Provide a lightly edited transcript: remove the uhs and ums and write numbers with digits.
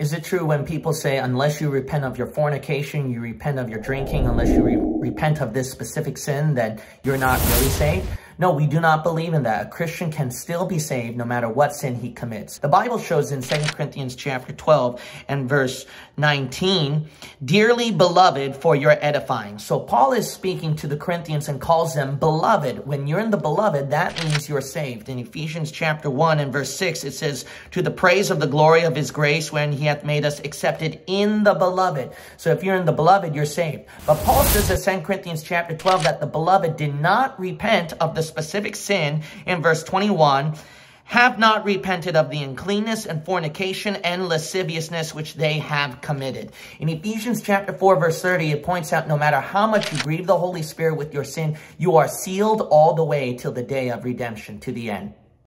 Is it true when people say, unless you repent of your fornication, you repent of your drinking, unless you repent of this specific sin, that you're not really saved? No, we do not believe in that. A Christian can still be saved no matter what sin he commits. The Bible shows in 2 Corinthians chapter 12 and verse 19, dearly beloved, for your edifying. So Paul is speaking to the Corinthians and calls them beloved. When you're in the beloved, that means you're saved. In Ephesians chapter 1 and verse 6, it says, to the praise of the glory of his grace, when he hath made us accepted in the beloved. So if you're in the beloved, you're saved. But Paul says in 2 Corinthians chapter 12 that the beloved did not repent of the specific sin in verse 21, have not repented of the uncleanness and fornication and lasciviousness which they have committed. In Ephesians chapter 4, verse 30, it points out no matter how much you grieve the Holy Spirit with your sin, you are sealed all the way till the day of redemption, to the end.